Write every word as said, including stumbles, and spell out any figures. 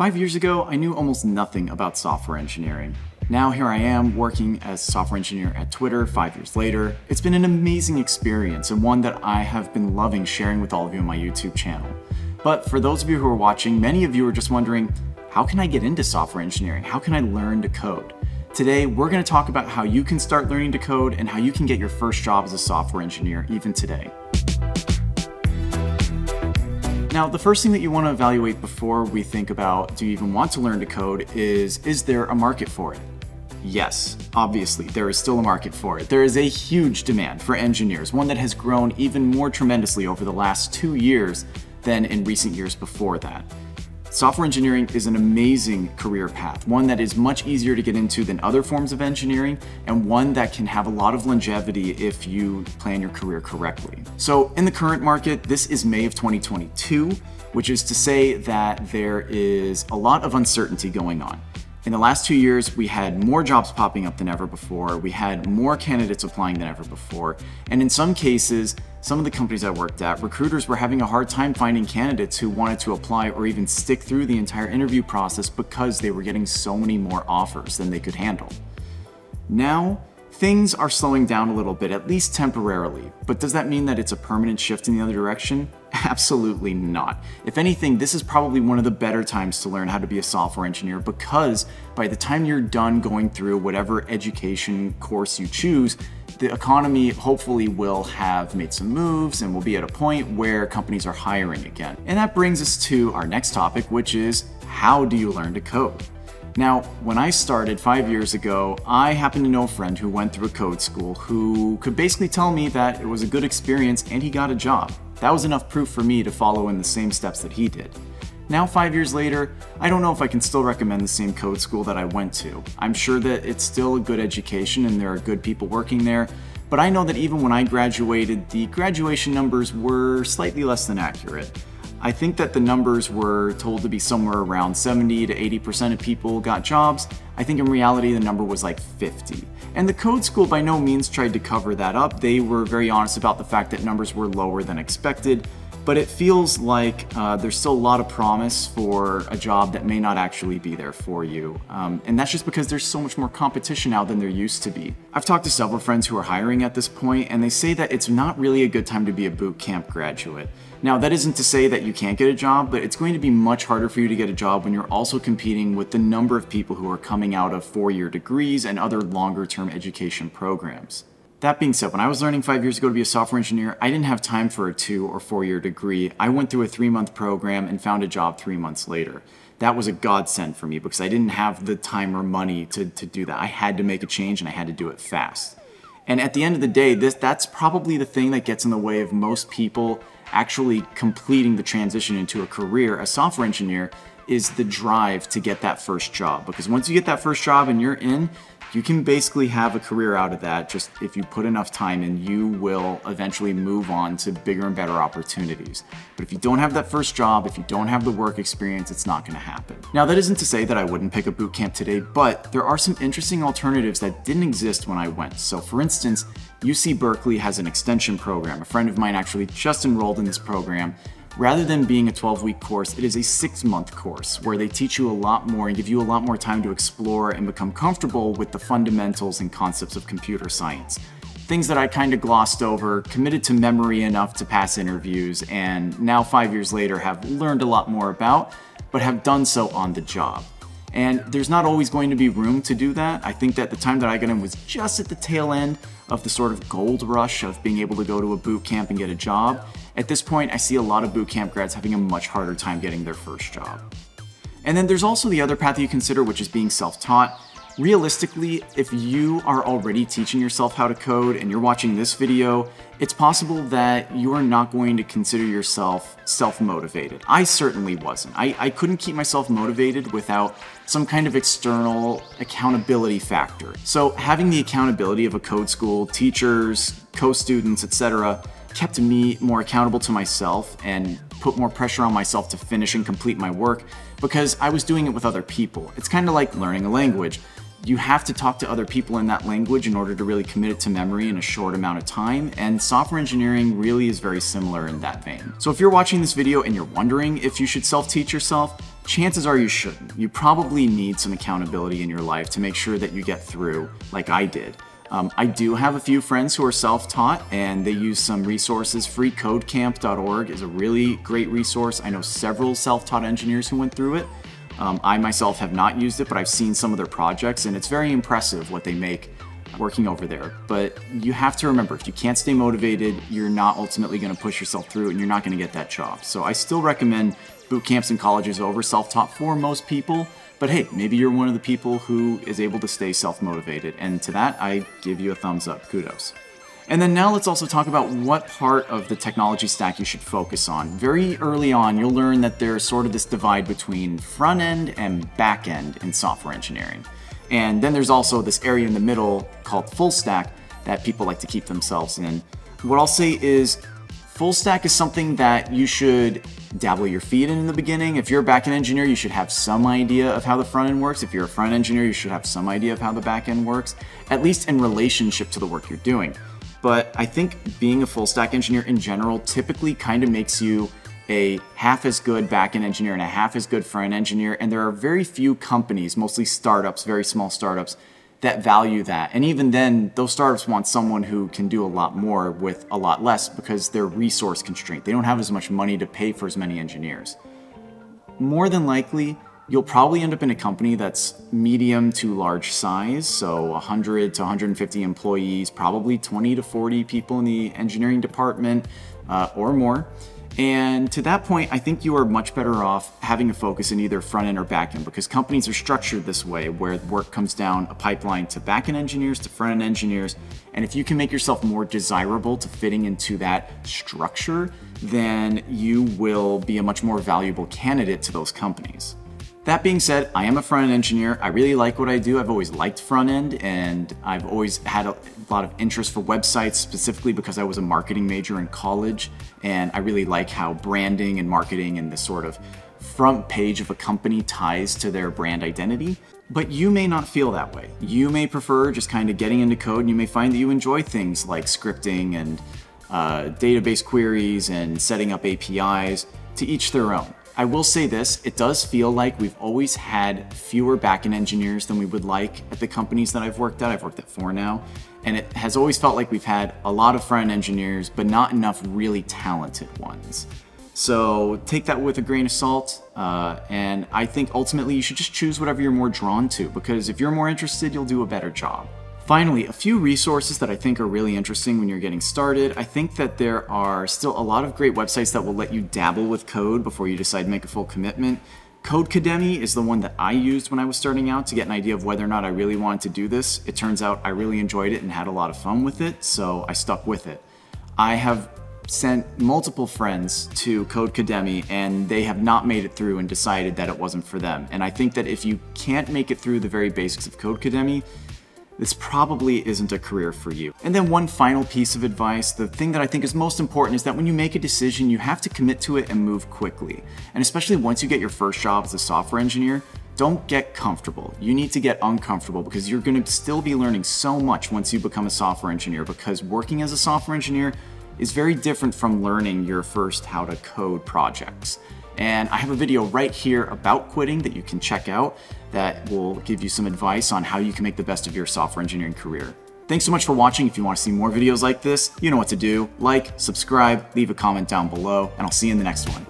Five years ago, I knew almost nothing about software engineering. Now here I am working as a software engineer at Twitter five years later. It's been an amazing experience and one that I have been loving sharing with all of you on my YouTube channel. But for those of you who are watching, many of you are just wondering, how can I get into software engineering? How can I learn to code? Today, we're going to talk about how you can start learning to code and how you can get your first job as a software engineer even today. Now, the first thing that you want to evaluate before we think about do you even want to learn to code is, is there a market for it? Yes, obviously, there is still a market for it. There is a huge demand for engineers, one that has grown even more tremendously over the last two years than in recent years before that. Software engineering is an amazing career path, one that is much easier to get into than other forms of engineering, and one that can have a lot of longevity if you plan your career correctly. So in the current market, this is May of twenty twenty-two, which is to say that there is a lot of uncertainty going on. In the last two years, we had more jobs popping up than ever before, we had more candidates applying than ever before, and in some cases, some of the companies I worked at, recruiters were having a hard time finding candidates who wanted to apply or even stick through the entire interview process because they were getting so many more offers than they could handle. Now, things are slowing down a little bit, at least temporarily, but does that mean that it's a permanent shift in the other direction? Absolutely not. If anything, this is probably one of the better times to learn how to be a software engineer because by the time you're done going through whatever education course you choose, the economy hopefully will have made some moves and we'll be at a point where companies are hiring again. And that brings us to our next topic, which is how do you learn to code? Now, when I started five years ago, I happened to know a friend who went through a code school who could basically tell me that it was a good experience and he got a job. That was enough proof for me to follow in the same steps that he did. Now, five years later, I don't know if I can still recommend the same code school that I went to. I'm sure that it's still a good education and there are good people working there, but I know that even when I graduated, the graduation numbers were slightly less than accurate. I think that the numbers were told to be somewhere around seventy to eighty percent of people got jobs. I think in reality the number was like fifty. And the code school by no means tried to cover that up. They were very honest about the fact that numbers were lower than expected, but it feels like uh, there's still a lot of promise for a job that may not actually be there for you. Um, and that's just because there's so much more competition now than there used to be. I've talked to several friends who are hiring at this point, and they say that it's not really a good time to be a boot camp graduate. Now, that isn't to say that you can't get a job, but it's going to be much harder for you to get a job when you're also competing with the number of people who are coming out of four-year degrees and other longer-term education programs. That being said, when I was learning five years ago to be a software engineer, I didn't have time for a two or four-year degree. I went through a three-month program and found a job three months later. That was a godsend for me because I didn't have the time or money to, to do that. I had to make a change and I had to do it fast. And at the end of the day, this, that's probably the thing that gets in the way of most people actually completing the transition into a career as a software engineer is the drive to get that first job. Because once you get that first job and you're in, you can basically have a career out of that. Just if you put enough time in, you will eventually move on to bigger and better opportunities. But if you don't have that first job, if you don't have the work experience, it's not gonna happen. Now, that isn't to say that I wouldn't pick a boot camp today, but there are some interesting alternatives that didn't exist when I went. So for instance, U C Berkeley has an extension program. A friend of mine actually just enrolled in this program. Rather than being a twelve-week course, it is a six-month course where they teach you a lot more and give you a lot more time to explore and become comfortable with the fundamentals and concepts of computer science. Things that I kind of glossed over, committed to memory enough to pass interviews, and now five years later have learned a lot more about, but have done so on the job. And there's not always going to be room to do that. I think that the time that I got in was just at the tail end of the sort of gold rush of being able to go to a boot camp and get a job. At this point, I see a lot of boot camp grads having a much harder time getting their first job. And then there's also the other path you consider, which is being self-taught. Realistically, if you are already teaching yourself how to code and you're watching this video, it's possible that you are not going to consider yourself self-motivated. I certainly wasn't. I, I couldn't keep myself motivated without some kind of external accountability factor. So having the accountability of a code school, teachers, co-students, et cetera, kept me more accountable to myself and put more pressure on myself to finish and complete my work because I was doing it with other people. It's kind of like learning a language. You have to talk to other people in that language in order to really commit it to memory in a short amount of time, and software engineering really is very similar in that vein. So if you're watching this video and you're wondering if you should self-teach yourself, chances are you shouldn't. You probably need some accountability in your life to make sure that you get through, like I did. Um, I do have a few friends who are self-taught and they use some resources. Free Code Camp dot org is a really great resource. I know several self-taught engineers who went through it. Um, I myself have not used it, but I've seen some of their projects and it's very impressive what they make working over there. But you have to remember, if you can't stay motivated, you're not ultimately going to push yourself through and you're not going to get that job. So I still recommend boot camps and colleges over self-taught for most people. But hey, maybe you're one of the people who is able to stay self-motivated, and to that, I give you a thumbs up, kudos. And then now let's also talk about what part of the technology stack you should focus on. Very early on, you'll learn that there's sort of this divide between front-end and back-end in software engineering. And then there's also this area in the middle called full stack that people like to keep themselves in. What I'll say is, full stack is something that you should dabble your feet in in the beginning. If you're a back-end engineer, you should have some idea of how the front end works. If you're a front engineer, you should have some idea of how the back end works, at least in relationship to the work you're doing. But I think being a full stack engineer in general typically kind of makes you a half as good back-end engineer and a half as good front engineer. And there are very few companies, mostly startups, very small startups, that value that. And even then, those startups want someone who can do a lot more with a lot less because they're resource constrained. They don't have as much money to pay for as many engineers. More than likely, you'll probably end up in a company that's medium to large size, so one hundred to one hundred fifty employees, probably twenty to forty people in the engineering department uh, or more. And to that point, I think you are much better off having a focus in either front end or back end because companies are structured this way where work comes down a pipeline to back end engineers, to front end engineers. And if you can make yourself more desirable to fitting into that structure, then you will be a much more valuable candidate to those companies. That being said, I am a front end engineer. I really like what I do. I've always liked front end and I've always had a lot of interest for websites, specifically because I was a marketing major in college. And I really like how branding and marketing and the sort of front page of a company ties to their brand identity. But you may not feel that way. You may prefer just kind of getting into code, and you may find that you enjoy things like scripting and uh, database queries and setting up A P Is. To each their own. I will say this, it does feel like we've always had fewer back-end engineers than we would like at the companies that I've worked at. I've worked at four now, and it has always felt like we've had a lot of front-end engineers, but not enough really talented ones. So take that with a grain of salt, uh, and I think ultimately you should just choose whatever you're more drawn to, because if you're more interested, you'll do a better job. Finally, a few resources that I think are really interesting when you're getting started. I think that there are still a lot of great websites that will let you dabble with code before you decide to make a full commitment. Codecademy is the one that I used when I was starting out to get an idea of whether or not I really wanted to do this. It turns out I really enjoyed it and had a lot of fun with it, so I stuck with it. I have sent multiple friends to Codecademy and they have not made it through and decided that it wasn't for them. And I think that if you can't make it through the very basics of Codecademy, this probably isn't a career for you. And then one final piece of advice, the thing that I think is most important is that when you make a decision, you have to commit to it and move quickly. And especially once you get your first job as a software engineer, don't get comfortable. You need to get uncomfortable because you're going to still be learning so much once you become a software engineer, because working as a software engineer is very different from learning your first how to code projects. And I have a video right here about quitting that you can check out that will give you some advice on how you can make the best of your software engineering career. Thanks so much for watching. If you want to see more videos like this, you know what to do. Like, subscribe, leave a comment down below, and I'll see you in the next one.